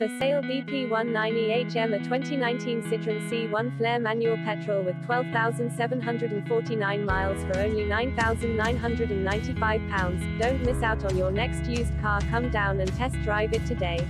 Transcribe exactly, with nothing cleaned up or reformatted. For sale B P nineteen E H M, a twenty nineteen Citroen C one FLAIR manual petrol with twelve thousand seven hundred forty-nine miles for only nine thousand nine hundred ninety-five pounds. Don't miss out on your next used car. Come down and test drive it today.